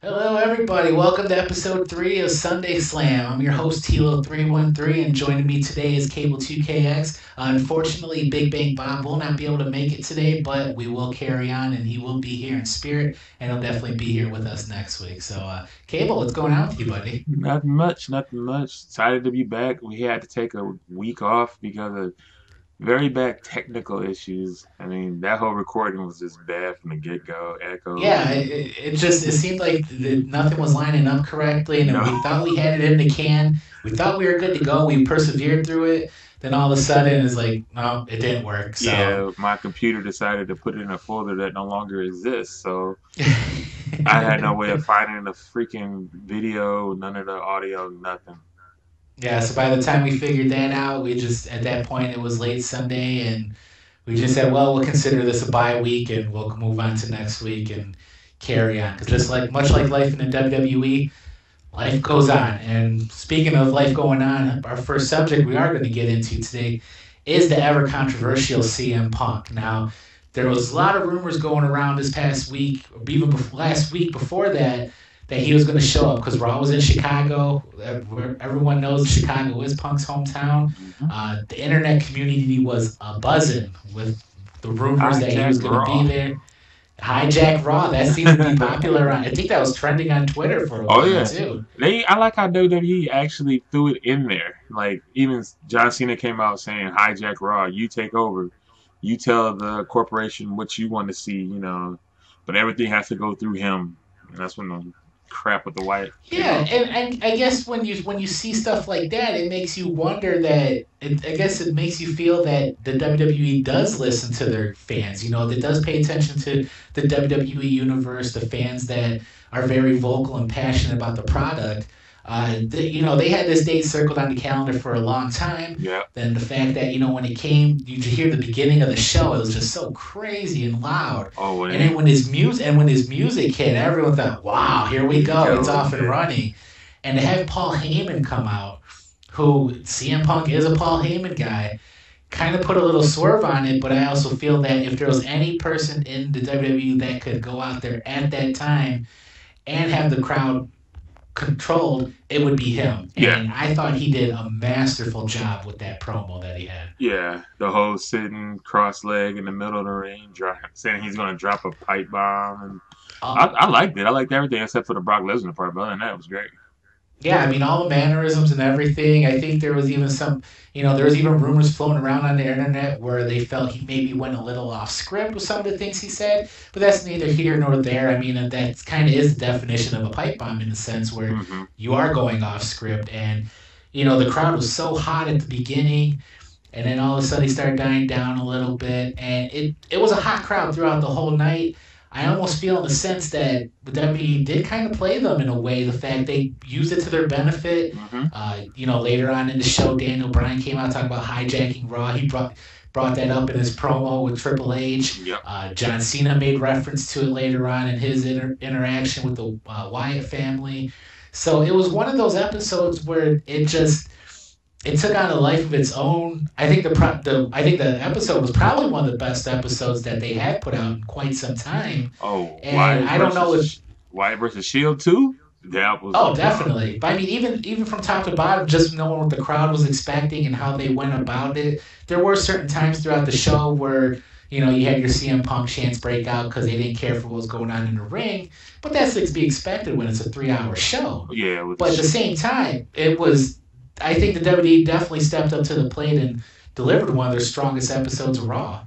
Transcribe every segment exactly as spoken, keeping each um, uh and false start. Hello, everybody. Welcome to episode three of Sunday Slam. I'm your host, Hilo three one three, and joining me today is Cable two K X. Uh, unfortunately, Big Bang Bob will not be able to make it today, but we will carry on, and he will be here in spirit, and he'll definitely be here with us next week. So, uh, Cable, what's going on with you, buddy? Not much, not much. Excited to be back. We had to take a week off because of very bad technical issues. I mean, that whole recording was just bad from the get-go. Echo. Yeah, it, it just it seemed like the, nothing was lining up correctly, and no. we thought we had it in the can. We thought we were good to go. We persevered through it. Then all of a sudden, it's like, no, it didn't work. So. Yeah, my computer decided to put it in a folder that no longer exists, so I had no way of finding the freaking video, none of the audio, nothing. Yeah, so by the time we figured that out, we just, at that point, it was late Sunday, and we just said, well, we'll consider this a bye week, and we'll move on to next week and carry on. Because just like, much like life in the W W E, life goes on. And speaking of life going on, our first subject we are going to get into today is the ever-controversial C M Punk. Now, there was a lot of rumors going around this past week, or even before, last week before that, that he was going to show up because Raw was in Chicago. Everyone knows Chicago is Punk's hometown. Uh, the internet community was uh, buzzing with the rumors Hijack that he was going to be there. Hijack Raw, that seems to be popular. I think that was trending on Twitter for a while, oh, yeah. too. They, I like how W W E actually threw it in there. Like, even John Cena came out saying, Hijack Raw, you take over. You tell the corporation what you want to see, you know. But everything has to go through him. And that's when the crap with the Wyatt. Yeah, and, and I guess when you when you see stuff like that, it makes you wonder that, it, I guess it makes you feel that the W W E does listen to their fans, you know, that does pay attention to the W W E universe, the fans that are very vocal and passionate about the product. Uh, the, you know, they had this date circled on the calendar for a long time. Yeah. Then the fact that, you know, when it came, you hear the beginning of the show, it was just so crazy and loud. Oh, and then when his music and when his music hit, everyone thought, "Wow, here we go, yeah, it's off and running." And to have Paul Heyman come out, who C M Punk is a Paul Heyman guy, kind of put a little swerve on it. But I also feel that if there was any person in the W W E that could go out there at that time and have the crowd controlled, it would be him. And yeah. I thought he did a masterful job with that promo that he had. Yeah, the whole sitting cross-legged in the middle of the ring, drop, saying he's going to drop a pipe bomb. And um, I, I liked it. I liked everything except for the Brock Lesnar part, but other than that, it was great. Yeah, I mean, all the mannerisms and everything. I think there was even some, you know, there was even rumors floating around on the internet where they felt he maybe went a little off script with some of the things he said, but that's neither here nor there. I mean, that kind of is the definition of a pipe bomb in the sense where mm-hmm. you are going off script. And, you know, the crowd was so hot at the beginning, and then all of a sudden he started dying down a little bit. And it, it was a hot crowd throughout the whole night. I almost feel in the sense that W W E did kind of play them in a way. The fact they used it to their benefit. Mm-hmm. Uh, you know, later on in the show, Daniel Bryan came out talking about hijacking Raw. He brought brought that up in his promo with Triple H. Yep. Uh, John Cena made reference to it later on in his inter- interaction with the uh, Wyatt family. So it was one of those episodes where it just it took on a life of its own. I think the, pro- the I think the episode was probably one of the best episodes that they have put out in quite some time. Oh, and Wyatt I don't versus, know if Wyatt versus Shield too. That was oh, definitely. One. But I mean, even even from top to bottom, just knowing what the crowd was expecting and how they went about it, there were certain times throughout the show where, you know, you had your C M Punk chance break out because they didn't care for what was going on in the ring. But that's to be expected when it's a three-hour show. Yeah. But the at the same time, it was. I think the W W E definitely stepped up to the plate and delivered one of their strongest episodes of Raw.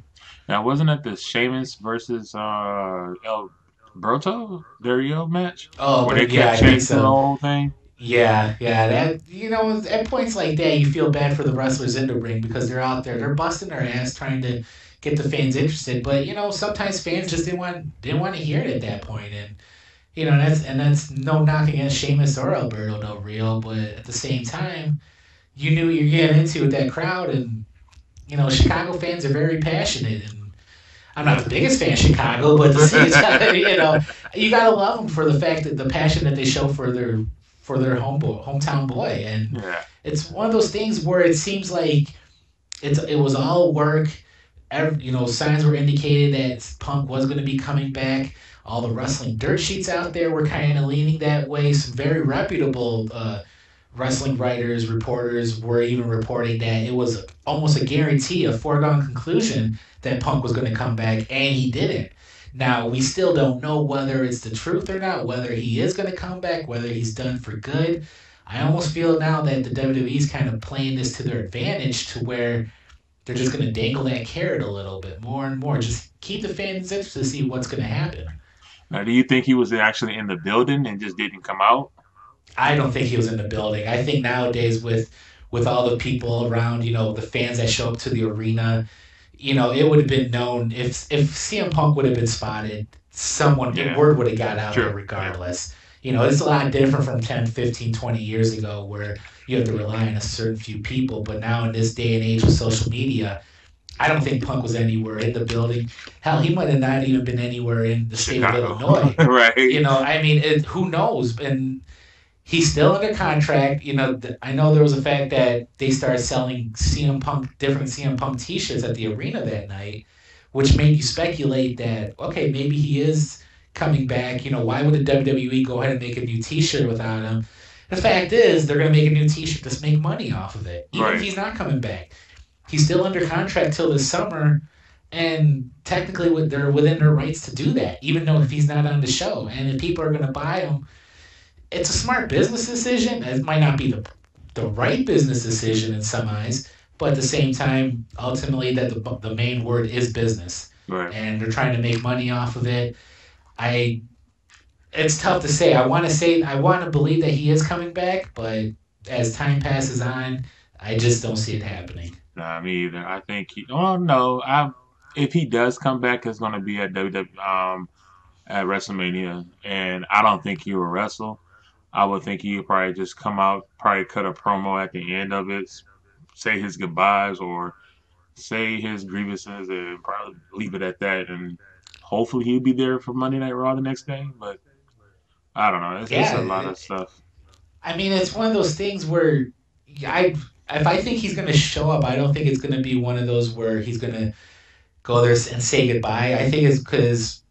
Now, wasn't it the Sheamus versus uh, Alberto Del Rio match? Oh, where they kept yeah, chasing so. the whole thing. Yeah, yeah. That you know, at points like that, you feel bad for the wrestlers in the ring because they're out there, they're busting their ass trying to get the fans interested. But you know, sometimes fans just didn't want didn't want to hear it at that point, and. You know, that's and that's no knock against Sheamus or Alberto Del Rio, but at the same time, you knew what you're getting into with that crowd, and you know, Chicago fans are very passionate. And I'm not the biggest fan of Chicago, but at the same time, you know, you gotta love them for the fact that the passion that they show for their for their home bo- hometown boy, and yeah. it's one of those things where it seems like it's it was all work. every, you know, signs were indicated that Punk was going to be coming back. All the wrestling dirt sheets out there were kind of leaning that way. Some very reputable uh, wrestling writers, reporters were even reporting that it was almost a guarantee, a foregone conclusion that Punk was going to come back, and he didn't. Now, we still don't know whether it's the truth or not, whether he is going to come back, whether he's done for good. I almost feel now that the W W E is kind of playing this to their advantage to where they're just going to dangle that carrot a little bit more and more. Just keep the fans interested to see what's going to happen. Now, do you think he was actually in the building and just didn't come out? I don't think he was in the building. I think nowadays with with all the people around, you know, the fans that show up to the arena, you know, it would have been known if if C M Punk would have been spotted, someone, yeah. word would have got out sure. there regardless. You know, it's a lot different from ten, fifteen, twenty years ago where you have to rely on a certain few people. But now in this day and age with social media, I don't think Punk was anywhere in the building. Hell, he might have not even been anywhere in the state Chicago. of Illinois. Right. You know, I mean, it, who knows? And he's still under contract. You know, th- I know there was a fact that they started selling C M Punk, different C M Punk T-shirts at the arena that night, which made you speculate that, okay, maybe he is coming back. You know, why would the W W E go ahead and make a new T-shirt without him? The fact is, they're going to make a new T-shirt to make money off of it, even right. if he's not coming back. He's still under contract till this summer, and technically they're within their rights to do that, even though if he's not on the show. And if people are going to buy him, it's a smart business decision. It might not be the the right business decision in some eyes, but at the same time, ultimately, that the the main word is business, right. and they're trying to make money off of it. I, it's tough to say. I want to say I want to believe that he is coming back, but as time passes on, I just don't see it happening. Nah, me either. I think he. Oh no, I. If he does come back, it's going to be at W W E, um, at WrestleMania, and I don't think he will wrestle. I would think he would probably just come out, probably cut a promo at the end of it, say his goodbyes or say his grievances, and probably leave it at that. And hopefully he'll be there for Monday Night Raw the next day. But I don't know. It's, yeah, it's a lot of stuff. I mean, it's one of those things where I. If I think he's going to show up, I don't think it's going to be one of those where he's going to go there and say goodbye. I think it's because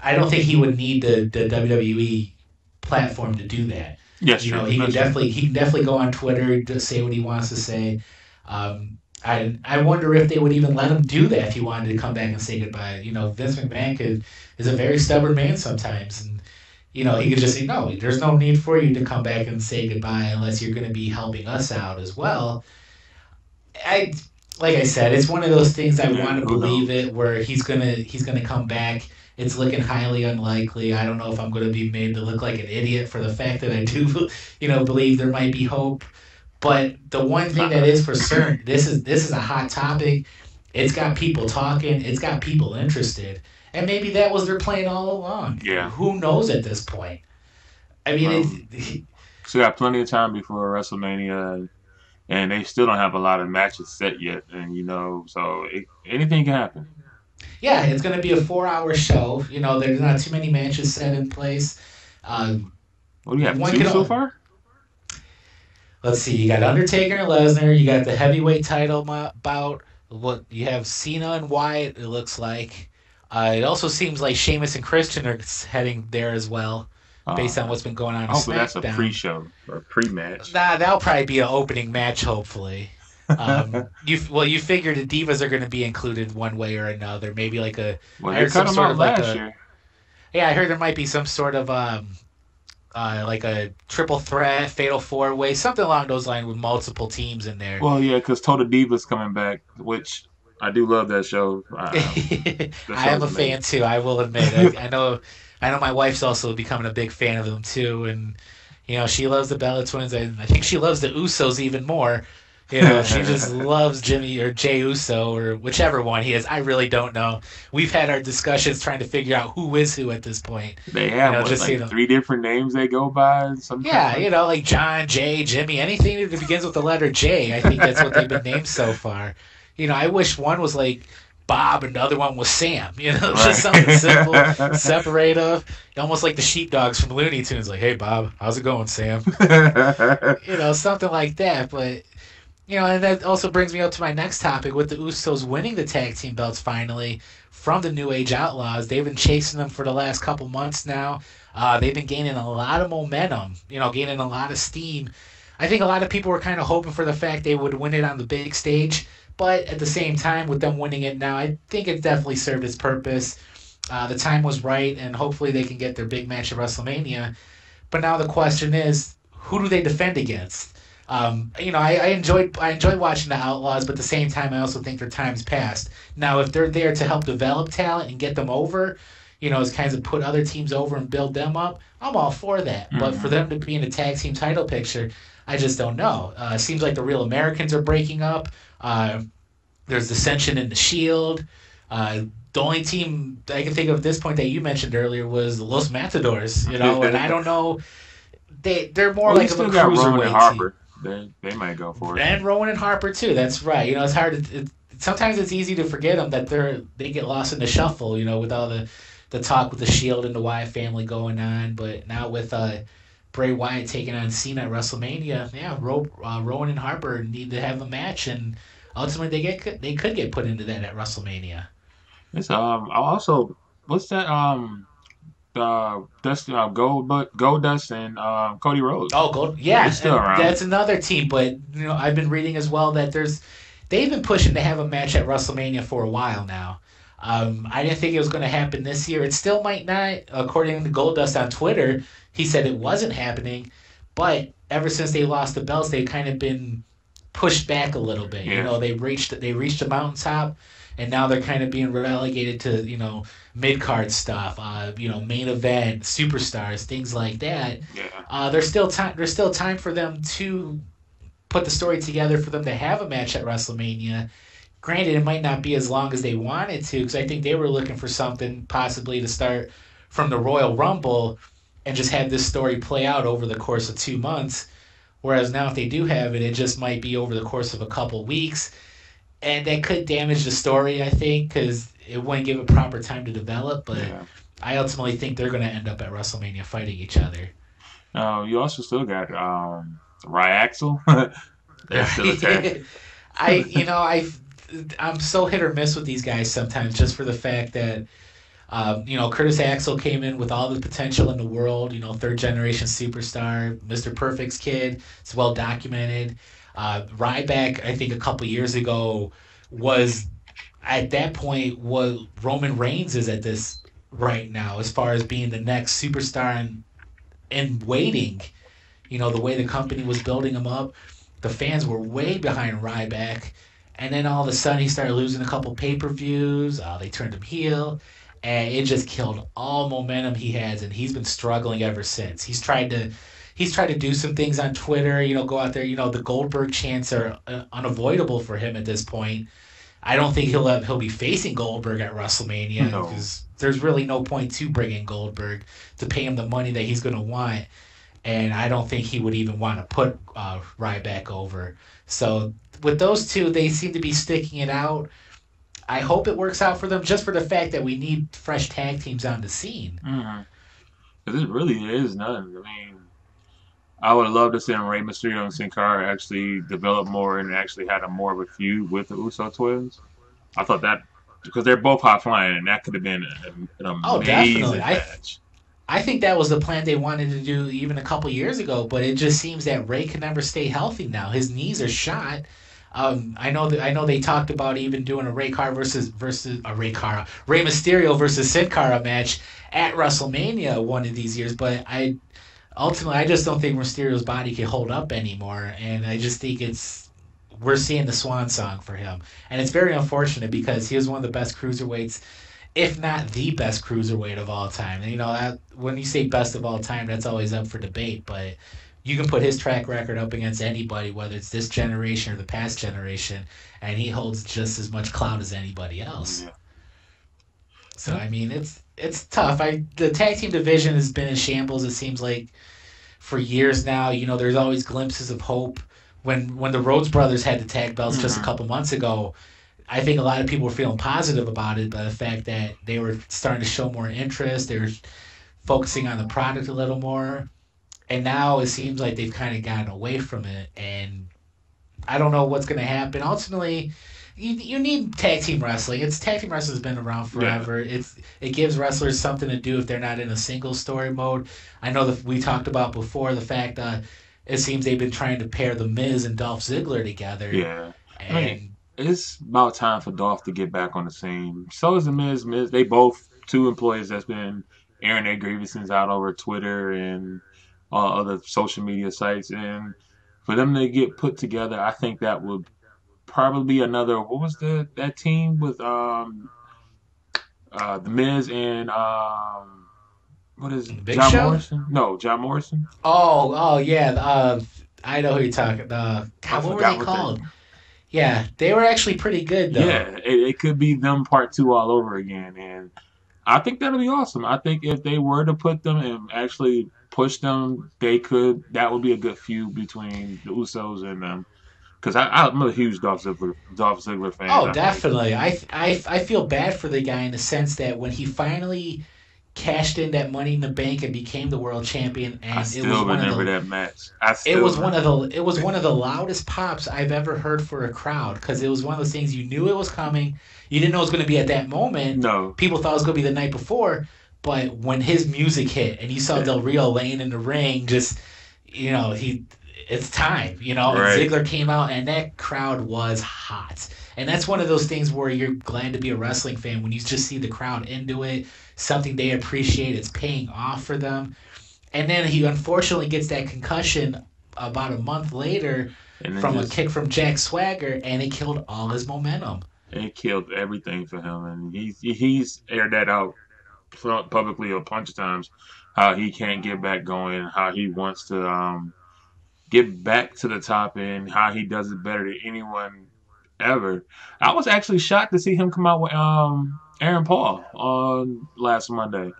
I don't think he would need the, the W W E platform to do that. Yes, you know, he can definitely he can definitely go on Twitter to say what he wants to say. Um, I I wonder if they would even let him do that if he wanted to come back and say goodbye. You know, Vince McMahon could, is a very stubborn man sometimes, and you know, he could just say, no, there's no need for you to come back and say goodbye unless you're going to be helping us out as well. I, like I said, it's one of those things I yeah, want to believe knows. it where he's going to he's gonna come back. It's looking highly unlikely. I don't know if I'm going to be made to look like an idiot for the fact that I do, you know, believe there might be hope. But the one thing that is for certain, this is this is a hot topic. It's got people talking. It's got people interested. And maybe that was their plan all along. Yeah. Who knows at this point? I mean, um, it's... So we got plenty of time before WrestleMania, and they still don't have a lot of matches set yet. And, you know, so it, anything can happen. Yeah, it's going to be a four-hour show. You know, there's not too many matches set in place. Um, what do you have, two so far? Let's see. You got Undertaker and Lesnar. You got the heavyweight title bout. What, you have Cena and Wyatt, it looks like. Uh, it also seems like Sheamus and Christian are heading there as well, uh, based on what's been going on in SmackDown. Hopefully that's a pre-show or a pre-match. Nah, that'll probably be an opening match, hopefully. Um, you well, you figure the Divas are going to be included one way or another. Maybe like a... Well, I heard some sort of like a, yeah, I heard there might be some sort of um, uh, like a triple threat, fatal four-way, something along those lines with multiple teams in there. Well, yeah, because Total Divas coming back, which... I do love that show. Um, that I am a amazing. fan too. I will admit. I, I know. I know my wife's also becoming a big fan of them too, and you know she loves the Bella Twins, and I think she loves the Usos even more. You know, she just loves Jimmy or Jay Uso or whichever one he is. I really don't know. We've had our discussions trying to figure out who is who at this point. They have you know, what, just, like you know, three different names they go by. Sometimes. Yeah, you know, like John, Jay, Jimmy, anything that begins with the letter J. I think that's what they've been named so far. You know, I wish one was like Bob and the other one was Sam. You know, right. Just something simple, separate of. Almost like the sheepdogs from Looney Tunes. Like, hey, Bob, how's it going, Sam? You know, something like that. But You know, and that also brings me up to my next topic with the Usos winning the tag team belts finally from the New Age Outlaws. They've been chasing them for the last couple months now. Uh, they've been gaining a lot of momentum, you know, gaining a lot of steam. I think a lot of people were kind of hoping for the fact they would win it on the big stage, but at the same time, with them winning it now, I think it definitely served its purpose. Uh, the time was right, and hopefully they can get their big match at WrestleMania. But now the question is, who do they defend against? Um, you know, I, I enjoyed I enjoyed watching the Outlaws, but at the same time, I also think their time's past. Now, if they're there to help develop talent and get them over, you know, as kinds of put other teams over and build them up, I'm all for that. Mm-hmm. But for them to be in a tag team title picture, I just don't know. Uh, it seems like the Real Americans are breaking up. Uh, there's dissension in the Shield. Uh, the only team I can think of at this point that you mentioned earlier was Los Matadors, you know, and I don't know. They, they're more well, like a cruiserweight team. They, they might go for it. And Rowan and Harper, too. That's right. You know, it's hard to, it, sometimes it's easy to forget them that they're, they get lost in the shuffle, you know, with all the, the talk with the Shield and the Wyatt family going on. But now with uh, Bray Wyatt taking on Cena at WrestleMania, yeah, Ro, uh, Rowan and Harper need to have a match. And ultimately, they get they could get put into that at WrestleMania. It's, um, also, what's that, um... Uh, Dust, uh, Gold, Goldust, and uh, Cody Rhodes. Oh, Gold, yeah, that's another team. But you know, I've been reading as well that there's, they've been pushing to have a match at WrestleMania for a while now. Um, I didn't think it was going to happen this year. It still might not, according to Goldust on Twitter. He said it wasn't happening, but ever since they lost the belts, they've kind of been pushed back a little bit. Yeah. You know, they reached they reached the mountaintop. And now they're kind of being relegated to, you know, mid-card stuff, uh, you know, main event, superstars, things like that. Yeah. Uh, there's still time. There's still time for them to put the story together for them to have a match at WrestleMania. Granted, it might not be as long as they wanted to, because I think they were looking for something possibly to start from the Royal Rumble and just have this story play out over the course of two months. Whereas now, if they do have it, it just might be over the course of a couple weeks. And that could damage the story, I think, because it wouldn't give it proper time to develop. But yeah. I ultimately think they're going to end up at WrestleMania fighting each other. Uh, you also still got um, Ryaxel. That's still a tag. I, you know, I, I'm so hit or miss with these guys sometimes, just for the fact that, um, you know, Curtis Axel came in with all the potential in the world. You know, third generation superstar, Mister Perfect's kid. It's well documented. Uh, Ryback, I think a couple years ago, was at that point what Roman Reigns is at this right now, as far as being the next superstar and and waiting. You know, the way the company was building him up, the fans were way behind Ryback, and then all of a sudden he started losing a couple pay-per-views. Uh, they turned him heel, and it just killed all momentum he has, and he's been struggling ever since. He's tried to. He's tried to do some things on Twitter, you know, go out there. You know, the Goldberg chants are uh, unavoidable for him at this point. I don't think he'll have, he'll be facing Goldberg at WrestleMania because no. There's really no point to bring in Goldberg to pay him the money that he's going to want. And I don't think he would even want to put uh, Ryback over. So with those two, they seem to be sticking it out. I hope it works out for them just for the fact that we need fresh tag teams on the scene. Mm-hmm. This really is nothing. I mean, I would love to see Rey Mysterio and Sin Cara actually develop more and actually had a more of a feud with the Uso twins. I thought that because they're both high flying, and that could have been an amazing oh, definitely. match. I, I think that was the plan they wanted to do even a couple years ago, but it just seems that Rey can never stay healthy now. His knees are shot. Um, I know that I know they talked about even doing a Rey Cara versus versus a Rey Cara Rey Mysterio versus Sin Cara match at WrestleMania one of these years, but I. Ultimately, I just don't think Mysterio's body can hold up anymore, and I just think it's we're seeing the swan song for him. And it's very unfortunate because he was one of the best cruiserweights, if not the best cruiserweight of all time. And, you know, that, when you say best of all time, that's always up for debate, but you can put his track record up against anybody, whether it's this generation or the past generation, and he holds just as much clout as anybody else. Yeah. So, I mean, it's... It's tough. I the tag team division has been in shambles, it seems like, for years now. You know, there's always glimpses of hope. When when the Rhodes brothers had the tag belts mm-hmm. just a couple months ago, I think a lot of people were feeling positive about it by the fact that they were starting to show more interest. They were focusing on the product a little more. And now it seems like they've kind of gotten away from it. And I don't know what's going to happen. Ultimately, you, you need tag team wrestling. It's tag team wrestling has been around forever. Yeah. It's it gives wrestlers something to do if they're not in a single story mode. I know that we talked about before the fact that uh, it seems they've been trying to pair the Miz and Dolph Ziggler together. Yeah, and I mean, it's about time for Dolph to get back on the scene. So is the Miz. Miz, they both two employees that's been airing their grievances out over Twitter and all other social media sites, and for them to get put together, I think that would probably another. What was the that team with um uh the Miz and um what is it? Big John Show? Morrison? No, John Morrison. Oh, oh yeah. Uh, I know who you're talking. Uh, God, what were they called? Them. Yeah, they were actually pretty good though. Yeah, it, it could be them part two all over again, and I think that'll be awesome. I think if they were to put them and actually push them, they could. That would be a good feud between the Usos and them. Because I'm a huge Dolph Ziggler, Dolph Ziggler fan. Oh, I definitely. I, I, I feel bad for the guy in the sense that when he finally cashed in that Money in the Bank and became the world champion, and I still it was remember one of the, that match. I still it was remember. one of the it was one of the loudest pops I've ever heard for a crowd because it was one of those things you knew it was coming. You didn't know it was going to be at that moment. No, people thought it was going to be the night before, but when his music hit and you saw yeah. Del Rio laying in the ring, just you know he. It's time, you know. Right. And Ziggler came out, and that crowd was hot. And that's one of those things where you're glad to be a wrestling fan when you just see the crowd into it. Something they appreciate. It's paying off for them. And then he unfortunately gets that concussion about a month later from just, a kick from Jack Swagger, and it killed all his momentum. It killed everything for him, and he's he's aired that out publicly a bunch of times. How he can't get back going. How he wants to. Um, get back to the top and how he does it better than anyone ever. I was actually shocked to see him come out with um, Aaron Paul on last Monday.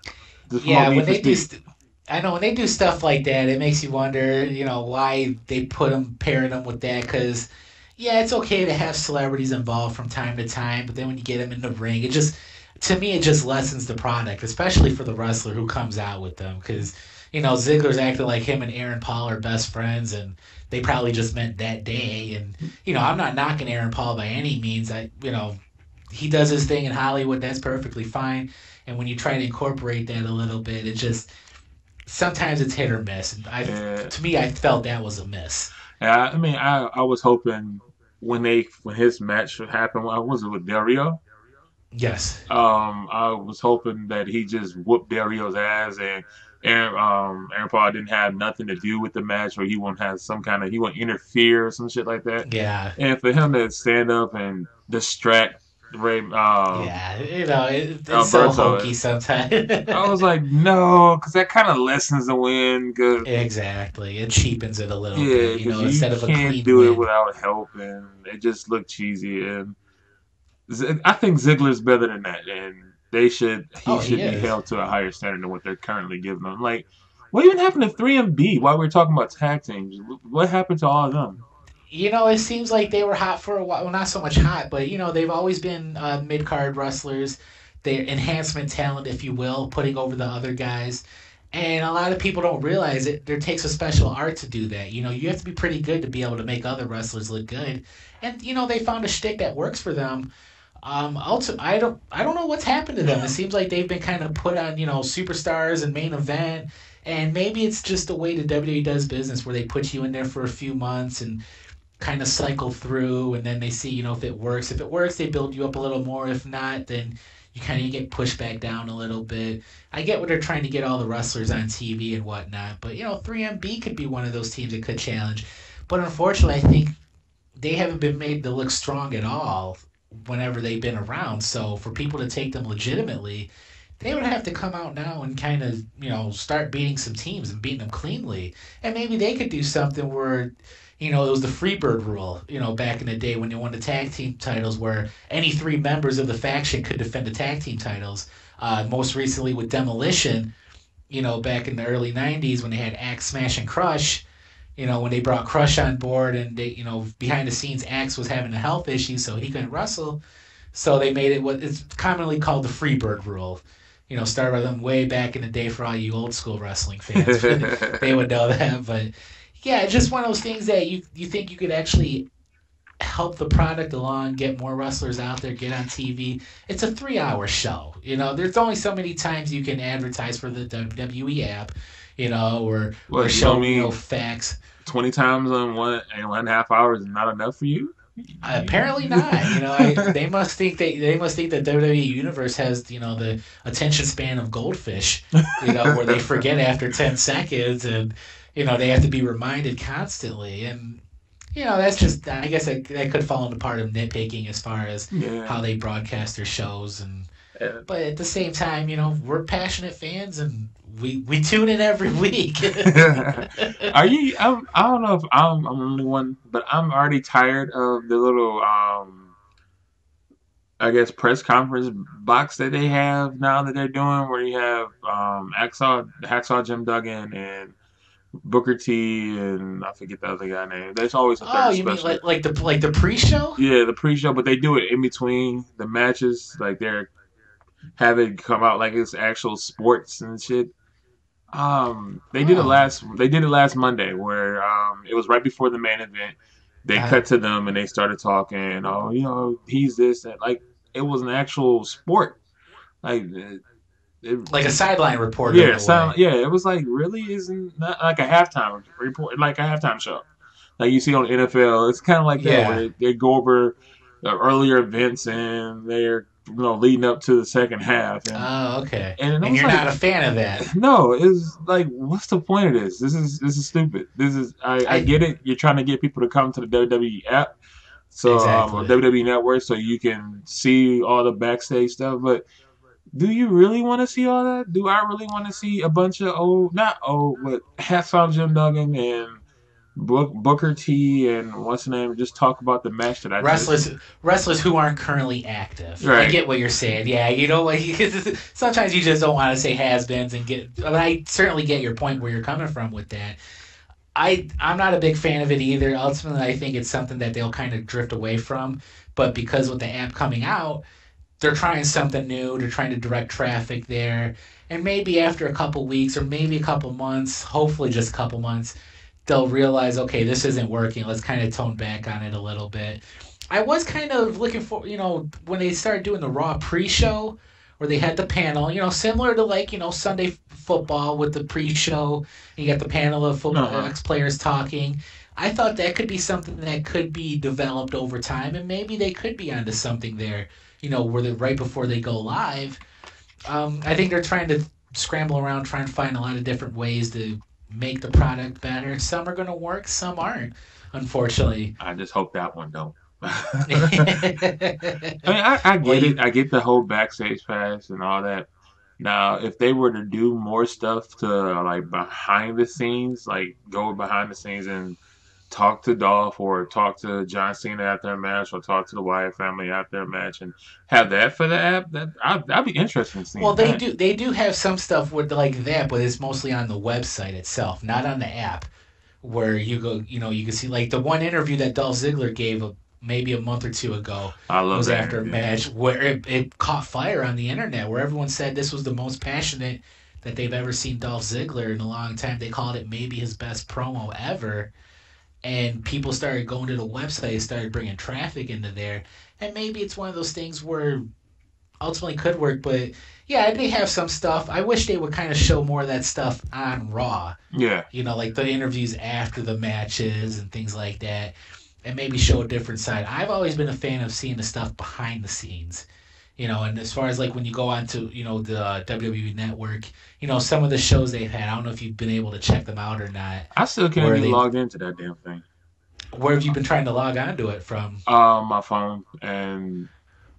Yeah, when they do, st- I know when they do stuff like that, it makes you wonder, you know, why they put him, pairing him with that. Because, yeah, it's okay to have celebrities involved from time to time, but then when you get them in the ring, it just, to me, it just lessens the product, especially for the wrestler who comes out with them. Because you know, Ziggler's acting like him and Aaron Paul are best friends, and they probably just met that day. And, you know, I'm not knocking Aaron Paul by any means. I, you know, he does his thing in Hollywood. That's perfectly fine. And when you try to incorporate that a little bit, it just sometimes it's hit or miss. And I, yeah. to me, I felt that was a miss. Yeah, I mean, I, I was hoping when they when his match happened, what was it with Del Rio? Yes. Um, I was hoping that he just whooped Del Rio's ass and Aaron, um, Aaron Paul didn't have nothing to do with the match, or he won't have some kind of he won't interfere or some shit like that. Yeah. And for him to stand up and distract Ray, um, yeah, you know, it, it's Alberto, so hokey sometimes. I was like, no, because that kind of lessens the win. Cause, exactly, it cheapens it a little. Yeah, bit, you know, you instead of a can't do win. It without help, and it just looked cheesy. And Z- I think Ziggler's better than that, and. They should he oh, should he be held to a higher standard than what they're currently giving them. Like, what even happened to three M B while we were talking about tag teams? What happened to all of them? You know, it seems like they were hot for a while. Well, not so much hot, but, you know, they've always been uh, mid-card wrestlers. They're enhancement talent, if you will, putting over the other guys. And a lot of people don't realize it. There takes a special art to do that. You know, you have to be pretty good to be able to make other wrestlers look good. And, you know, they found a shtick that works for them. Um, ultimately, I don't, I don't know what's happened to them. It seems like they've been kind of put on, you know, superstars and main event, and maybe it's just the way the W W E does business, where they put you in there for a few months and kind of cycle through, and then they see, you know, if it works. If it works, they build you up a little more. If not, then you kind of get pushed back down a little bit. I get what they're trying to get all the wrestlers on T V and whatnot, but you know, three M B could be one of those teams that could challenge, but unfortunately, I think they haven't been made to look strong at all whenever they've been around. So for people to take them legitimately, they would have to come out now and kind of, you know, start beating some teams and beating them cleanly. And maybe they could do something where, you know, it was the Freebird rule, you know, back in the day when they won the tag team titles, where any three members of the faction could defend the tag team titles. Uh, most recently with Demolition, you know, back in the early nineties when they had Axe, Smash, and Crush. You know, when they brought Crush on board, and they, you know, behind the scenes, Axe was having a health issue, so he couldn't wrestle. So they made it what is commonly called the Freebird rule. You know, started by them way back in the day for all you old school wrestling fans. They would know that. But yeah, it's just one of those things that you you think you could actually help the product along, get more wrestlers out there, get on T V. It's a three-hour show. You know, there's only so many times you can advertise for the W W E app, you know, or, what, or show me no facts. twenty times on one and one and a half hours is not enough for you? Uh, apparently not. You know, I, they must think they they must think that W W E Universe has, you know, the attention span of goldfish, you know, where they forget after ten seconds and, you know, they have to be reminded constantly. And, you know, that's just, I guess that, that could fall into part of nitpicking as far as yeah. how they broadcast their shows. And yeah. But at the same time, you know, we're passionate fans and we, we tune in every week. Are you, I'm, I don't know if I'm, I'm the only one, but I'm already tired of the little, um, I guess, press conference box that they have now that they're doing where you have um, Hacksaw, Hacksaw Jim Duggan and Booker T and I forget the other guy name. There's always a third oh, you special. mean like, like the like the pre-show? Yeah, the pre-show, but they do it in between the matches. Like they're have it come out like it's actual sports and shit. Um, they oh. did it last. They did it last Monday, where um, it was right before the main event. They I... cut to them and they started talking. Oh, you know, he's this and like it was an actual sport. Like. It, like a sideline report. Yeah, so, yeah. It was like really isn't not like a halftime report, like a halftime show, like you see on N F L. It's kind of like yeah. that where they, they go over the earlier events and they're you know leading up to the second half. And, oh, okay. And, and you're like, not a fan of that. No, it's like what's the point of this? This is this is stupid. This is I, I, I get it. You're trying to get people to come to the W W E app, so exactly. um, W W E Network, so you can see all the backstage stuff, but. Do you really want to see all that? Do I really want to see a bunch of old, not old, but Hacksaw Jim Duggan and Book, Booker T and what's the name? Just talk about the match that I wrestlers did. wrestlers who aren't currently active. Right. I get what you're saying. Yeah, you know, like, sometimes you just don't want to say has-beens and get. I mean, I certainly get your point where you're coming from with that. I I'm not a big fan of it either. Ultimately, I think it's something that they'll kind of drift away from. But because with the app coming out. They're trying something new. They're trying to direct traffic there. And maybe after a couple weeks or maybe a couple months, hopefully just a couple months, they'll realize, okay, this isn't working. Let's kind of tone back on it a little bit. I was kind of looking for, you know, when they started doing the Raw pre-show where they had the panel, you know, similar to like, you know, Sunday football with the pre-show. You got the panel of football uh-huh. ex-players talking. I thought that could be something that could be developed over time and maybe they could be onto something there. You know, where they right before they go live, um, I think they're trying to scramble around, trying to find a lot of different ways to make the product better. Some are going to work, some aren't, unfortunately. I just hope that one don't. I mean, I, I get it. I get the whole backstage pass and all that. Now, if they were to do more stuff to like behind the scenes, like go behind the scenes and talk to Dolph or talk to John Cena after a match or talk to the Wyatt family after a match and have that for the app. That I'd, I'd be interested in seeing. Well, they that. do they do have some stuff with like that, but it's mostly on the website itself, not on the app. Where you go, you know, you can see like the one interview that Dolph Ziggler gave a, maybe a month or two ago. I love was that after interview. a match where it, it caught fire on the internet, where everyone said this was the most passionate that they've ever seen Dolph Ziggler in a long time. They called it maybe his best promo ever. And people started going to the website, started bringing traffic into there. And maybe it's one of those things where ultimately could work. But, yeah, they have some stuff. I wish they would kind of show more of that stuff on Raw. Yeah. You know, like the interviews after the matches and things like that. And maybe show a different side. I've always been a fan of seeing the stuff behind the scenes. You know, and as far as, like, when you go on to, you know, the uh, W W E Network, you know, some of the shows they've had, I don't know if you've been able to check them out or not. I still can't be they... logged into that damn thing. Where have you been trying to log on to it from? Uh, my phone. and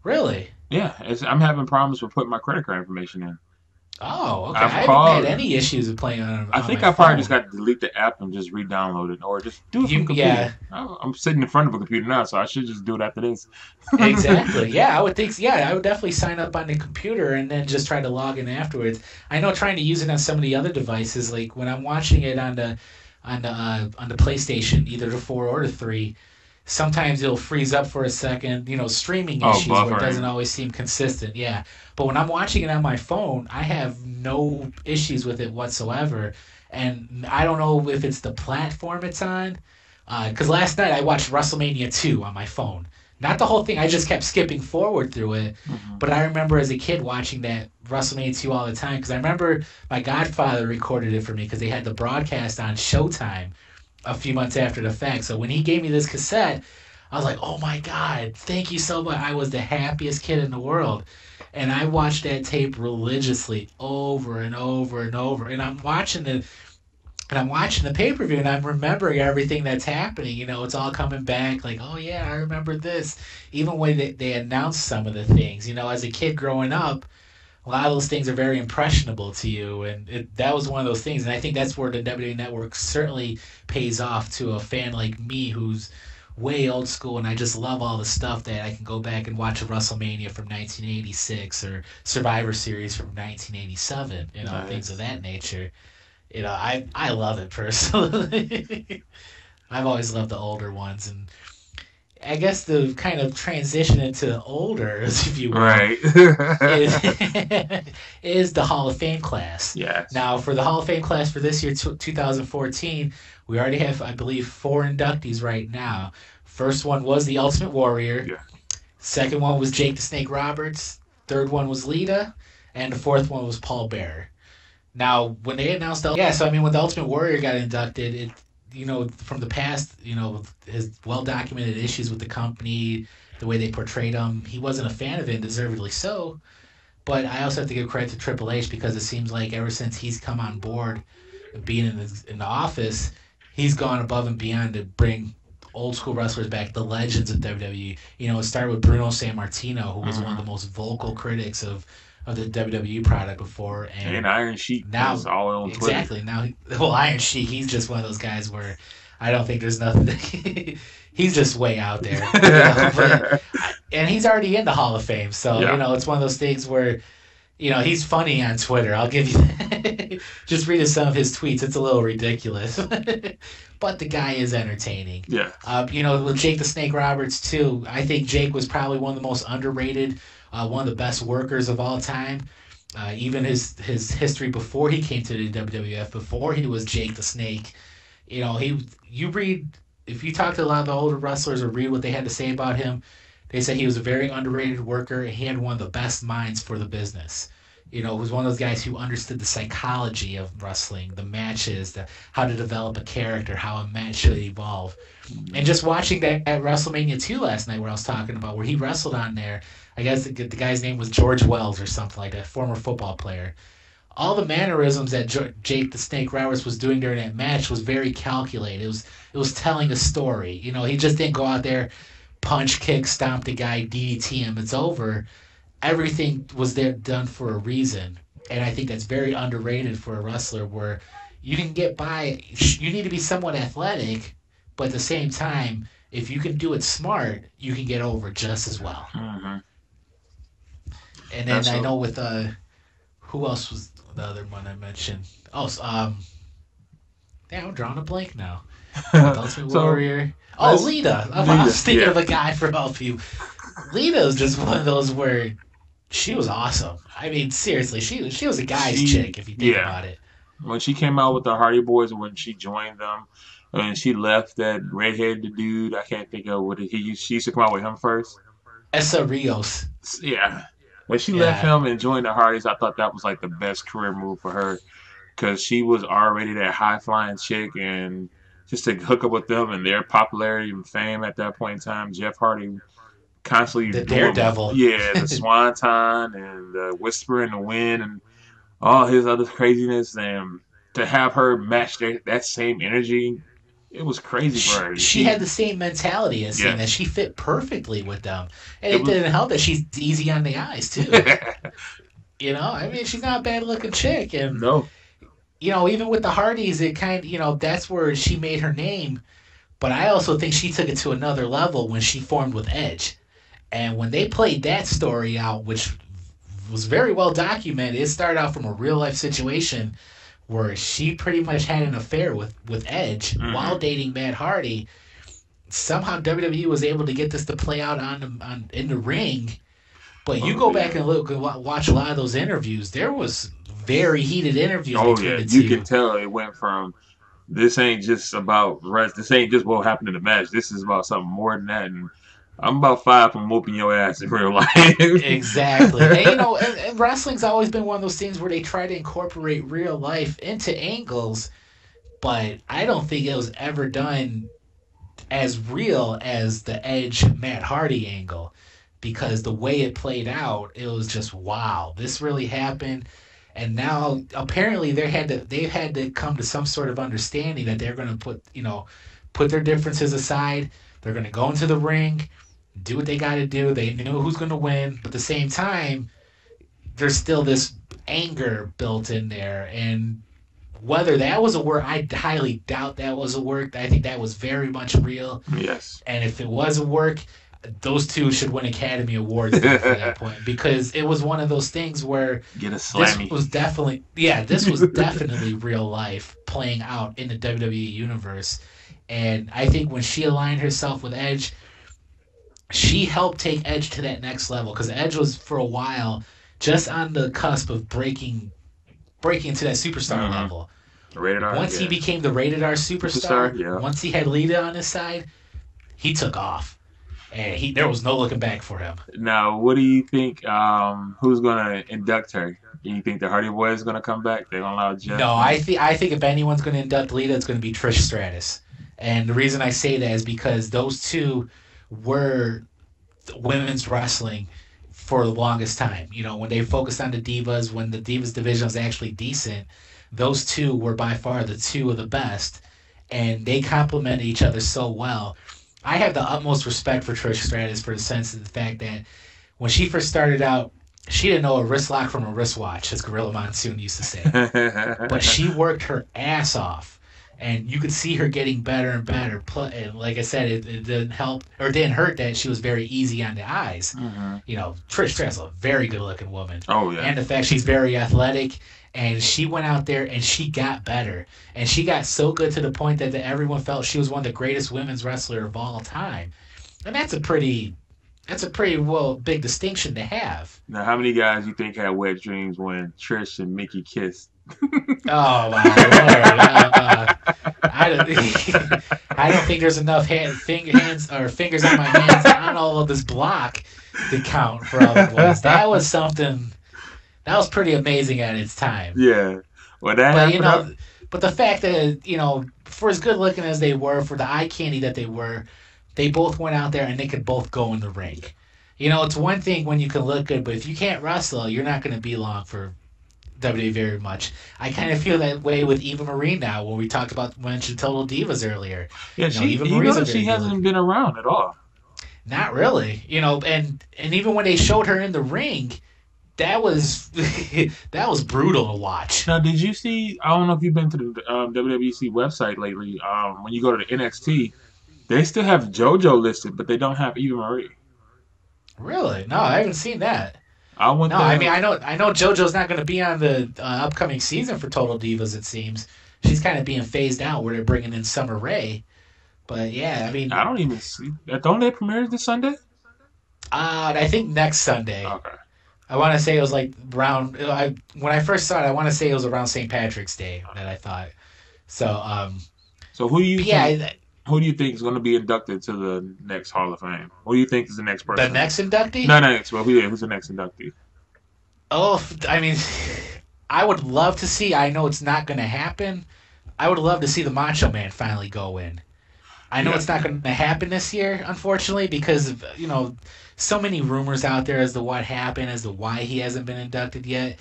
Really? Yeah. It's, I'm having problems with putting my credit card information in. Oh, okay. I've I haven't called... had any issues with playing on, on I think I probably phone. just got to delete the app and just re-download it or just do it from you, computer. Yeah. I'm sitting in front of a computer now, so I should just do it after this. Exactly. Yeah, I would think. Yeah, I would definitely sign up on the computer and then just try to log in afterwards. I know trying to use it on some of the other devices, like when I'm watching it on the on the uh, on the PlayStation, either the four or the three. Sometimes it'll freeze up for a second, you know, streaming oh, issues buffering. where it doesn't always seem consistent, yeah. But when I'm watching it on my phone, I have no issues with it whatsoever. And I don't know if it's the platform it's on. Because uh, last night I watched WrestleMania two on my phone. Not the whole thing. I just kept skipping forward through it. Mm-hmm. But I remember as a kid watching that WrestleMania two all the time. Because I remember my godfather recorded it for me because they had the broadcast on Showtime a few months after the fact. So when he gave me this cassette, I was like, oh, my God, thank you so much. I was the happiest kid in the world. And I watched that tape religiously over and over and over. And I'm watching the... And I'm watching the pay-per-view, and I'm remembering everything that's happening. You know, it's all coming back like, oh, yeah, I remember this. Even when they, they announced some of the things. You know, as a kid growing up, a lot of those things are very impressionable to you. And it, that was one of those things. And I think that's where the W W E Network certainly pays off to a fan like me who's way old school. And I just love all the stuff that I can go back and watch a WrestleMania from nineteen eighty-six or Survivor Series from nineteen eighty-seven, you know, nice. Things of that nature. You know, I, I love it personally. I've always loved the older ones. And I guess the kind of transition into older, if you will, right. is, is the Hall of Fame class. Yes. Now, for the Hall of Fame class for this year, two thousand fourteen, we already have, I believe, four inductees right now. First one was the Ultimate Warrior. Yeah. Second one was Jake the Snake Roberts. Third one was Lita. And the fourth one was Paul Bearer. Now, when they announced the... Yeah, so, I mean, when the Ultimate Warrior got inducted, it, you know, from the past, you know, his well-documented issues with the company, the way they portrayed him, he wasn't a fan of it, deservedly so. But I also have to give credit to Triple H because it seems like ever since he's come on board, being in the, in the office, he's gone above and beyond to bring old-school wrestlers back, the legends of W W E. You know, it started with Bruno Sammartino, who was mm-hmm. one of the most vocal critics of... of the W W E product before, and, and Iron Sheik now is all on Twitter. Exactly. Now, well, Iron Sheik, he's just one of those guys where I don't think there's nothing. That, he's just way out there, you know? But, and he's already in the Hall of Fame, so yeah. You know it's one of those things where, you know, he's funny on Twitter. I'll give you that. Just read some of his tweets; it's a little ridiculous, but the guy is entertaining. Yeah. Uh, you know, with Jake the Snake Roberts too. I think Jake was probably one of the most underrated. Uh, one of the best workers of all time. Uh, even his, his history before he came to the W W F, before he was Jake the Snake, you know, he you read, if you talk to a lot of the older wrestlers or read what they had to say about him, they said he was a very underrated worker and he had one of the best minds for the business. You know, he was one of those guys who understood the psychology of wrestling, the matches, the, how to develop a character, how a match should evolve. And just watching that at WrestleMania two last night where I was talking about, where he wrestled on there, I guess the, the guy's name was George Wells or something like that, former football player. All the mannerisms that J- Jake the Snake Roberts was doing during that match was very calculated. It was it was telling a story. You know, he just didn't go out there, punch, kick, stomp the guy, D D T him, it's over. Everything was there done for a reason. And I think that's very underrated for a wrestler where you can get by. You need to be somewhat athletic, but at the same time, if you can do it smart, you can get over just as well. Mm-hmm. And then Absolutely. I know with uh, who else was the other one I mentioned? Oh, so, um, yeah, I'm drawing a blank now. Ultimate so, Warrior. Oh, Lita. Lita. I was thinking yeah. of a guy from L P U. Lita's just one of those where she was awesome. I mean, seriously, she she was a guy's she, chick if you think yeah. about it. When she came out with the Hardy Boys, when she joined them, and she left that redheaded dude, I can't think of what it, he she used to come out with him first. Essa Rios. Yeah. When she yeah. left him and joined the Hardys, I thought that was like the best career move for her because she was already that high-flying chick, and just to hook up with them and their popularity and fame at that point in time, Jeff Hardy constantly... The Daredevil. Yeah, the Swanton and the Whisper in the Wind and all his other craziness. And to have her match that, that same energy... It was crazy for her. She, she had the same mentality as Cena. Yeah. She fit perfectly with them. And it, it was, didn't help that she's easy on the eyes, too. You know? I mean, she's not a bad-looking chick. And, no. You know, even with the Hardys, it kind of, you know, that's where she made her name. But I also think she took it to another level when she formed with Edge. And when they played that story out, which was very well documented, it started out from a real-life situation where she pretty much had an affair with, with Edge mm-hmm. while dating Matt Hardy. Somehow W W E was able to get this to play out on, the, on in the ring. But you oh, go back yeah. and look and watch a lot of those interviews. There was very heated interviews. Oh, between yeah. the two. You can tell it went from this ain't just about rest. This ain't just what happened in the match. This is about something more than that. And I'm about five from whooping your ass in real life. Exactly. And, you know, and, and wrestling's always been one of those things where they try to incorporate real life into angles, but I don't think it was ever done as real as the Edge Matt Hardy angle, because the way it played out, it was just, wow, this really happened. And now apparently they had to they've had to come to some sort of understanding that they're going to put you know put their differences aside. They're going to go into the ring, do what they got to do. They know who's going to win, but at the same time, there's still this anger built in there. And whether that was a work, I highly doubt that was a work. I think that was very much real. Yes. And if it was a work, those two should win Academy Awards at that point, because it was one of those things where Get a slammy. this was definitely yeah this was definitely real life playing out in the W W E universe. And I think when she aligned herself with Edge, she helped take Edge to that next level, because Edge was for a while just on the cusp of breaking breaking into that superstar mm-hmm. level. Rated R, once yeah. he became the rated R superstar, superstar yeah. once he had Lita on his side, he took off. And he, there was no looking back for him. Now, what do you think? Um, who's gonna induct her? Do you think the Hardy Boys is gonna come back? They're gonna allow Jeff? No, I think I think if anyone's gonna induct Lita, it's gonna be Trish Stratus. And the reason I say that is because those two were women's wrestling for the longest time. You know, when they focused on the Divas, when the Divas division was actually decent, those two were by far the two of the best, and they complemented each other so well. I have the utmost respect for Trish Stratus for the sense of the fact that when she first started out, she didn't know a wrist lock from a wristwatch, as Gorilla Monsoon used to say. But she worked her ass off, and you could see her getting better and better. And like I said, it, it didn't help or didn't hurt that she was very easy on the eyes. Mm-hmm. You know, Trish Stratus is a very good-looking woman. Oh yeah, and the fact she's very athletic. And she went out there and she got better. And she got so good to the point that, that everyone felt she was one of the greatest women's wrestlers of all time. And that's a pretty that's a pretty well big distinction to have. Now, how many guys you think had wet dreams when Trish and Mickey kissed? Oh, my Lord. Uh, uh, I, don't, I don't think there's enough hand, finger, hands or fingers on my hands on all of this block to count for all the boys. That was something... That was pretty amazing at its time. Yeah. Well, that but, you know, but the fact that, you know, for as good looking as they were, for the eye candy that they were, they both went out there and they could both go in the ring. You know, it's one thing when you can look good, but if you can't wrestle, you're not going to be long for W W E very much. I kind of feel that way with Eva Marie now, when we talked about mentioned Total Divas earlier. Yeah, you know, she, Eva you know, she hasn't good. been around at all. Not really. You know, and, and even when they showed her in the ring, That was that was brutal to watch. Now, did you see? I don't know if you've been to the um, W W E website lately. Um, when you go to the N X T, they still have JoJo listed, but they don't have Eva Marie. Really? No, I haven't seen that. I went. No, there. I mean, I know, I know, JoJo's not going to be on the uh, upcoming season for Total Divas. It seems she's kind of being phased out, where they're bringing in Summer Rae. But yeah, I mean, I don't even see. Don't they premiere this Sunday? Uh, I think next Sunday. Okay. I want to say it was like around, I, when I first saw it, I want to say it was around Saint Patrick's Day that I thought. So, um, so who do you yeah, think, who do you think is going to be inducted to the next Hall of Fame? Who do you think is the next person? The next inductee? No, no, next. Well, who, who's the next inductee? Oh, I mean, I would love to see. I know it's not going to happen. I would love to see the Macho Man finally go in. I know yeah. it's not going to happen this year, unfortunately, because of, you know, so many rumors out there as to what happened, as to why he hasn't been inducted yet.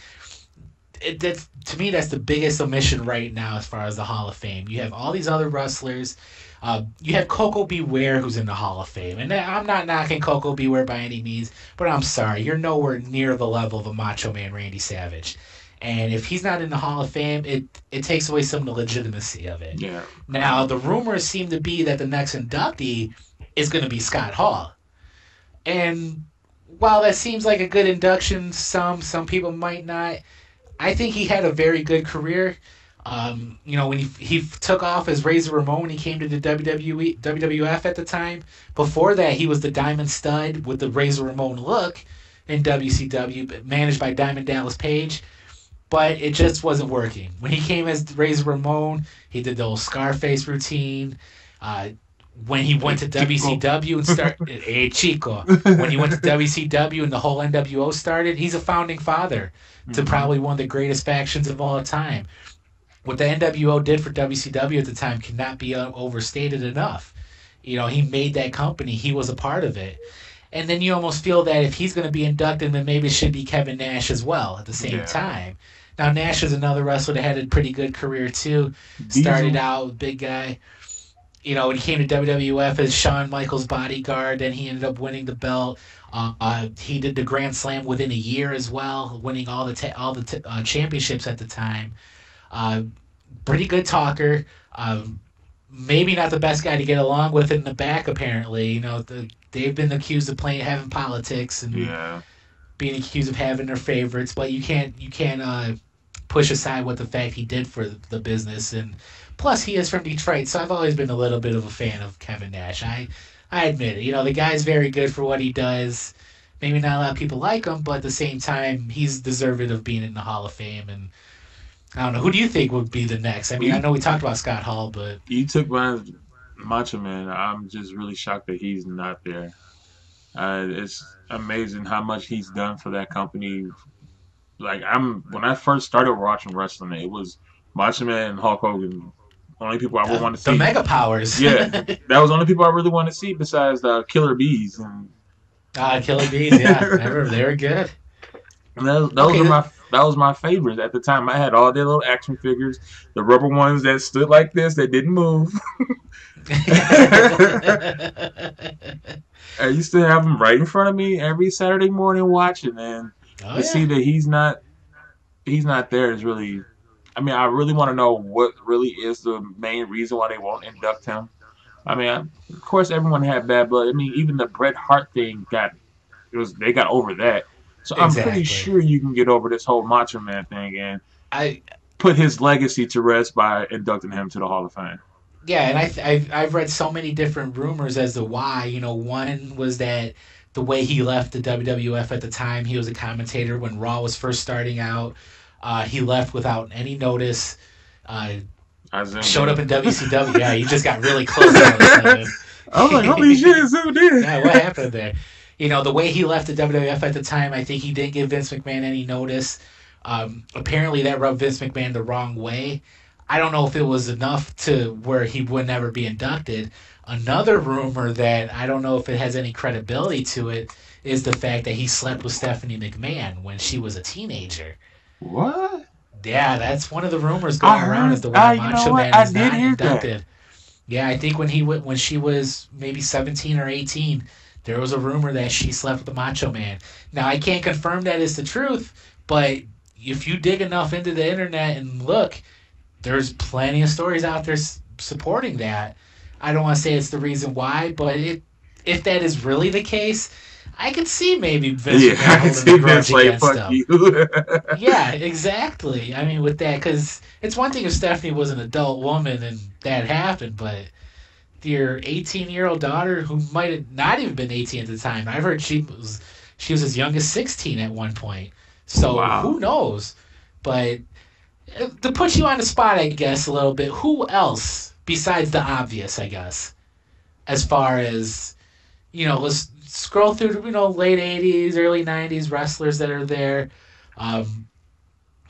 It, that's, to me, that's the biggest omission right now as far as the Hall of Fame. You have all these other wrestlers. Uh, you have Coco Beware, who's in the Hall of Fame. And I'm not knocking Coco Beware by any means, but I'm sorry. You're nowhere near the level of a Macho Man Randy Savage. And if he's not in the Hall of Fame, it, it takes away some of the legitimacy of it. Yeah. Now, the rumors seem to be that the next inductee is going to be Scott Hall. And while that seems like a good induction, some some people might not. I think he had a very good career. Um, you know, when he, he took off as Razor Ramon when he came to the W W E, W W F at the time. Before that, he was the Diamond Stud with the Razor Ramon look in W C W, managed by Diamond Dallas Page. but it just wasn't working. When he came as Razor Ramon, he did the old Scarface routine. Uh, when he went to W C W and started... hey, Chico. When he went to W C W and the whole N W O started, he's a founding father to probably one of the greatest factions of all time. What the N W O did for W C W at the time cannot be overstated enough. You know, he made that company. He was a part of it. And then you almost feel that if he's going to be inducted, then maybe it should be Kevin Nash as well at the same yeah. time. Now, Nash is another wrestler that had a pretty good career, too. Diesel. Started out, big guy. You know, when he came to W W F as Shawn Michaels' bodyguard, then he ended up winning the belt. Uh, uh, he did the Grand Slam within a year as well, winning all the ta all the t uh, championships at the time. Uh, pretty good talker. Um, maybe not the best guy to get along with in the back, apparently. You know, the, they've been accused of playing having politics and yeah. being accused of having their favorites, but you can't you can't uh, push aside what the fact he did for the business. And plus, he is from Detroit, so I've always been a little bit of a fan of Kevin Nash. I I admit it. You know, the guy's very good for what he does. Maybe not a lot of people like him, but at the same time, he's deserving of being in the Hall of Fame. And I don't know. Who do you think would be the next? I mean, I know we talked about Scott Hall, but... You took my Macho Man. I'm just really shocked that he's not there. Uh, it's amazing how much he's done for that company. Like, I'm when I first started watching wrestling, it was Macho Man and Hulk Hogan. Only people I would uh, want to see. The Mega Powers. Yeah. That was the only people I really wanted to see besides uh, Killer Bees. And... Ah, Killer Bees, yeah. I remember they were good. And those those okay. are my... That was my favorite at the time. I had all their little action figures, the rubber ones that stood like this, that didn't move. I used to have them right in front of me every Saturday morning watching, and oh, to yeah. see that he's not, he's not there is really. I mean, I really want to know what really is the main reason why they won't induct him. I mean, I, of course, everyone had bad blood. I mean, even the Bret Hart thing got, it was they got over that. So I'm exactly. pretty sure you can get over this whole Macho Man thing and I put his legacy to rest by inducting him to the Hall of Fame. Yeah, and I th I've, I've read so many different rumors as to why. You know, one was that the way he left the W W F at the time, he was a commentator when Raw was first starting out. Uh, he left without any notice. Uh, showed up in W C W. Yeah, he just got really close. I was like, holy shit, it's who did? Yeah, what happened there? You know, the way he left the W W F at the time, I think he didn't give Vince McMahon any notice. Um, apparently, that rubbed Vince McMahon the wrong way. I don't know if it was enough to where he would never be inducted. Another rumor that I don't know if it has any credibility to it is the fact that he slept with Stephanie McMahon when she was a teenager. What? Yeah, that's one of the rumors going heard, around is the way uh, Macho Man is not inducted. That. Yeah, I think when he w when she was maybe seventeen or eighteen... there was a rumor that she slept with the Macho Man. Now, I can't confirm that is the truth, but if you dig enough into the internet and look, there's plenty of stories out there supporting that. I don't want to say it's the reason why, but it, if that is really the case, I could see maybe Vince yeah, holding a grudge against them. Yeah, exactly. I mean, with that, because it's one thing if Stephanie was an adult woman and that happened, but... your eighteen-year-old daughter, who might have not even been eighteen at the time. I've heard she was she was as young as sixteen at one point. So wow. who knows? But to put you on the spot, I guess a little bit. Who else besides the obvious? I guess as far as you know, let's scroll through. You know, late eighties, early nineties wrestlers that are there. Um,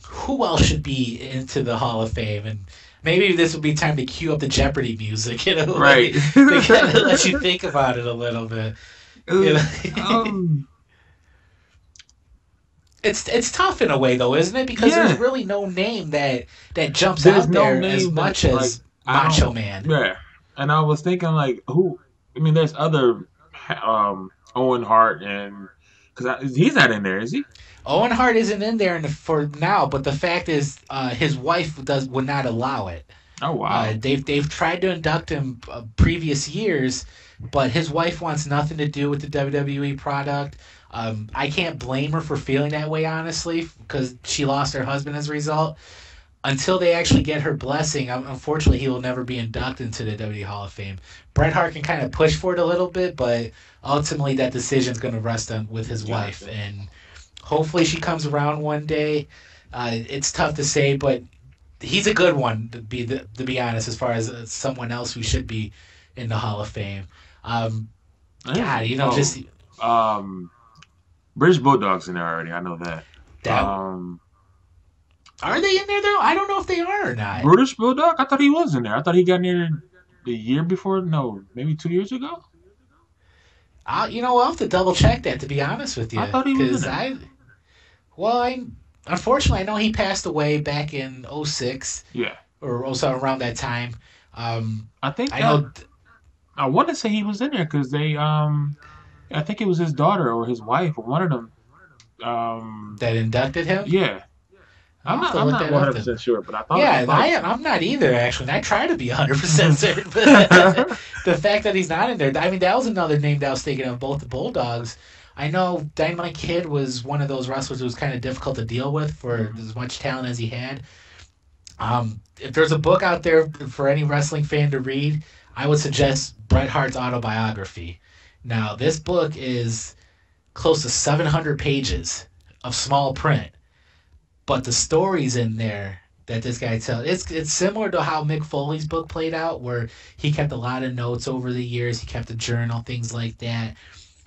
who else should be into the Hall of Fame? And maybe this would be time to cue up the Jeopardy music, you know, right? Like, to kind of let you think about it a little bit. You know? um, it's it's tough in a way, though, isn't it? Because yeah. there's really no name that that jumps there's out no there name as much that, as like, Macho Man. Yeah, and I was thinking like, who? I mean, there's other um, Owen Hart, and because he's not in there, is he? Owen Hart isn't in there in the, for now, but the fact is, uh, his wife does would not allow it. Oh wow! Uh, they've they've tried to induct him uh, previous years, but his wife wants nothing to do with the W W E product. Um, I can't blame her for feeling that way, honestly, because she lost her husband as a result. Until they actually get her blessing, unfortunately, he will never be inducted into the W W E Hall of Fame. Bret Hart can kind of push for it a little bit, but ultimately, that decision's going to rest on with his wife and. Hopefully she comes around one day. Uh, it's tough to say, but he's a good one, to be the, to be honest, as far as uh, someone else who should be in the Hall of Fame. Um, God, you know, oh, just... Um, British Bulldog's in there already. I know that. that um, are they in there, though? I don't know if they are or not. British Bulldog? I thought he was in there. I thought he got near the year before. No, maybe two years ago? I'll, you know, I'll have to double-check that, to be honest with you. I thought he was in there. I, well, I... Unfortunately, I know he passed away back in oh six. Yeah. Or also around that time. Um, I think I, know th- I want to say he was in there because they, um, I think it was his daughter or his wife or one of them. Um, that inducted him? Yeah. I'm not, I'm not one hundred percent to... sure, but I thought Yeah, I thought... I, I'm not either, actually. And I try to be one hundred percent certain. But the fact that he's not in there, I mean, that was another name that I was thinking of, both the Bulldogs. I know Dynamite Kid was one of those wrestlers who was kind of difficult to deal with for mm-hmm. as much talent as he had. Um, if there's a book out there for any wrestling fan to read, I would suggest Bret Hart's autobiography. Now, this book is close to seven hundred pages of small print, but the stories in there that this guy tells, it's, it's similar to how Mick Foley's book played out, where he kept a lot of notes over the years. He kept a journal, things like that.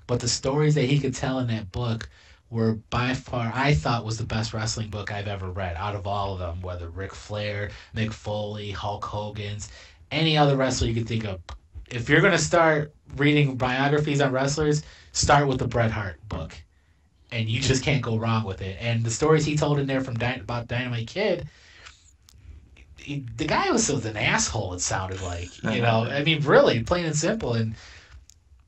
But the stories that he could tell in that book were by far, I thought, was the best wrestling book I've ever read out of all of them, whether Ric Flair, Mick Foley, Hulk Hogan's, any other wrestler you could think of. If you're going to start reading biographies on wrestlers, start with the Bret Hart book. And you just can't go wrong with it. And the stories he told in there from Dy- about Dynamite Kid, he, the guy was, was an asshole, it sounded like. You know, I mean, really, plain and simple. And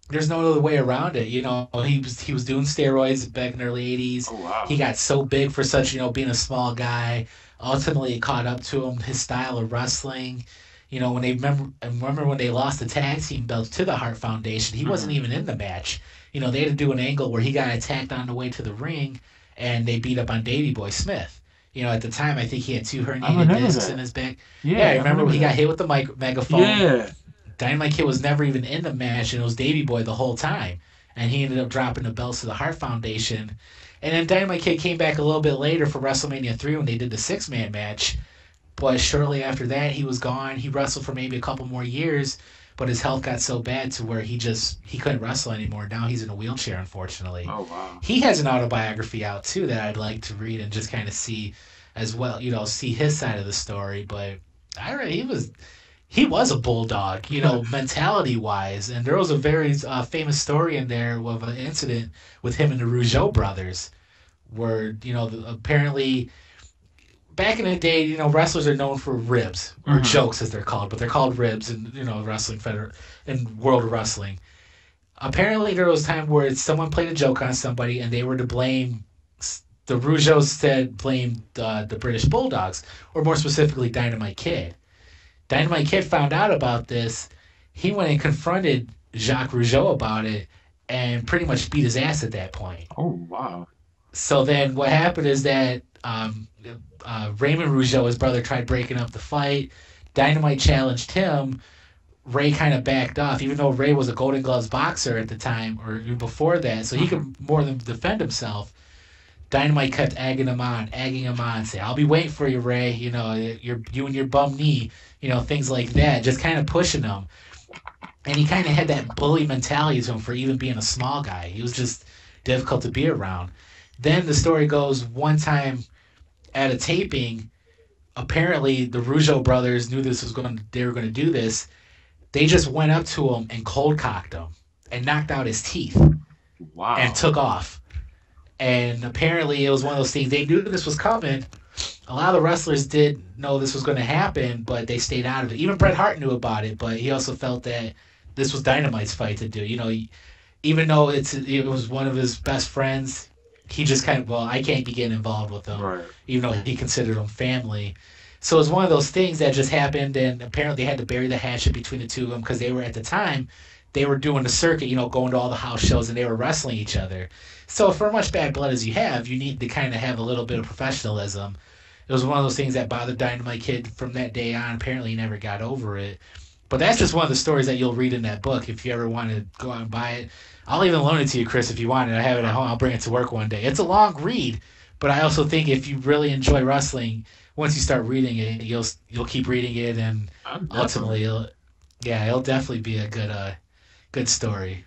there's no other way around it. You know, he was he was doing steroids back in the early eighties. Oh, wow. He got so big for such, you know, being a small guy. Ultimately, it caught up to him, his style of wrestling. You know, when they remember, remember when they lost the tag team belts to the Hart Foundation, he mm-hmm. wasn't even in the match. You know, they had to do an angle where he got attacked on the way to the ring, and they beat up on Davey Boy Smith. You know, at the time, I think he had two herniated discs in his back. Yeah, yeah I remember I when he got hit with the mic- megaphone. Yeah. Dynamite Kid was never even in the match, and it was Davey Boy the whole time. And he ended up dropping the belts to the Hart Foundation. And then Dynamite Kid came back a little bit later for WrestleMania three when they did the six-man match. But shortly after that, he was gone. He wrestled for maybe a couple more years, but his health got so bad to where he just he couldn't wrestle anymore. Now he's in a wheelchair, unfortunately. Oh, wow. He has an autobiography out, too, that I'd like to read and just kind of see as well, you know, see his side of the story. But I don't know, he was... He was a bulldog, you know, mentality-wise. And there was a very uh, famous story in there of an incident with him and the Rougeau brothers where, you know, apparently back in the day, you know, wrestlers are known for ribs or mm-hmm. jokes as they're called, but they're called ribs in, you know, wrestling feder- in world of wrestling. Apparently there was a time where someone played a joke on somebody and they were to blame, the Rougeaus said blamed uh, the British Bulldogs, or more specifically Dynamite Kid. Dynamite Kid found out about this. He went and confronted Jacques Rougeau about it and pretty much beat his ass at that point. Oh, wow. So then what happened is that um, uh, Raymond Rougeau, his brother, tried breaking up the fight. Dynamite challenged him. Ray kind of backed off, even though Ray was a Golden Gloves boxer at the time or before that, so he could more than defend himself. Dynamite kept egging him on, egging him on, say, I'll be waiting for you, Ray, you know, you're, you and your bum knee, you know, things like that, just kind of pushing him. And he kind of had that bully mentality to him for even being a small guy. He was just difficult to be around. Then the story goes, one time at a taping, apparently the Rougeau brothers knew this was going, they were going to do this. They just went up to him and cold-cocked him and knocked out his teeth. Wow. And took off. And apparently it was one of those things. They knew this was coming. A lot of the wrestlers did know this was going to happen, but they stayed out of it. Even Bret Hart knew about it, but he also felt that this was Dynamite's fight to do. You know, even though it's it was one of his best friends, he just kind of, well, I can't be getting involved with them, right. Even though he considered them family. So it was one of those things that just happened, and apparently they had to bury the hatchet between the two of them because they were, at the time, they were doing the circuit, you know, going to all the house shows, and they were wrestling each other. So for much bad blood as you have, you need to kind of have a little bit of professionalism. It was one of those things that bothered Dynamite Kid from that day on. Apparently he never got over it. But that's just one of the stories that you'll read in that book if you ever want to go out and buy it. I'll even loan it to you, Chris, if you want it. I have it at home. I'll bring it to work one day. It's a long read, But I also think if you really enjoy wrestling, once you start reading it, you'll you'll keep reading it, and I'm ultimately, it'll, yeah, it'll definitely be a good uh, good story.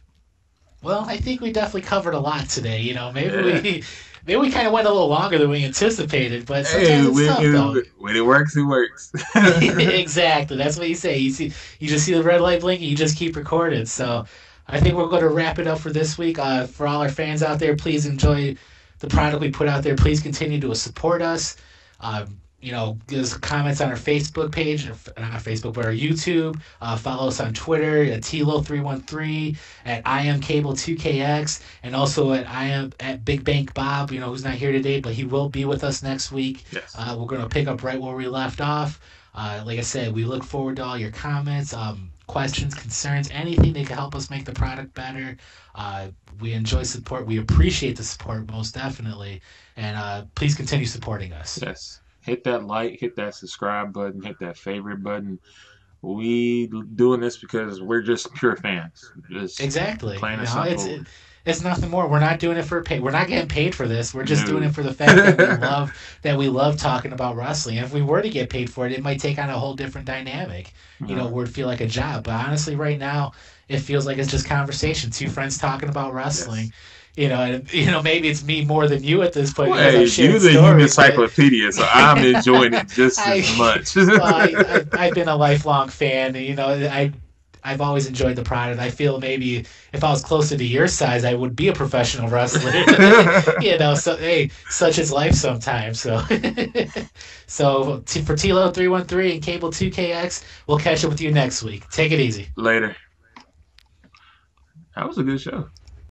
Well, I think we definitely covered a lot today. You know, maybe yeah. we maybe we kind of went a little longer than we anticipated, but sometimes hey, it's when, tough, it, though. When it works, it works. Exactly, that's what you say. You see, you just see the red light blinking, you just keep recording. So, I think we're going to wrap it up for this week. Uh, for all our fans out there, please enjoy the product we put out there. Please continue to support us. Uh, you know, give us comments on our Facebook page, not Facebook, but our YouTube. Uh, follow us on Twitter at T L O three one three, at I am Cable two K X, and also at I am at Big Bank Bob. You know, who's not here today, but he will be with us next week. Yes. Uh, we're going to pick up right where we left off. Uh, like I said, we look forward to all your comments. Um, questions, concerns, anything that can help us make the product better. Uh, we enjoy support. We appreciate the support most definitely. And uh, please continue supporting us. Yes. Hit that like, hit that subscribe button, hit that favorite button. We doing this because we're just pure fans. Just exactly. Plain and simple. It's, it, it's nothing more. We're not doing it for pay. We're not getting paid for this. We're just no. doing it for the fact that we love that we love talking about wrestling. And if we were to get paid for it, it might take on a whole different dynamic. You mm-hmm. know, it would feel like a job. But honestly, right now, it feels like it's just conversation. Two friends talking about wrestling. Yes. You know, and, you know, maybe it's me more than you at this point. Well, hey, you're the human encyclopedia, so I'm enjoying it just I, as much. Well, I, I, I've been a lifelong fan. You know, I, I've always enjoyed the product. I feel maybe if I was closer to your size, I would be a professional wrestler. You know, so hey, such is life sometimes. So, so t- for T L O three one three and Cable two K X, we'll catch up with you next week. Take it easy. Later. That was a good show.